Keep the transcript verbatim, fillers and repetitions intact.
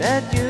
that you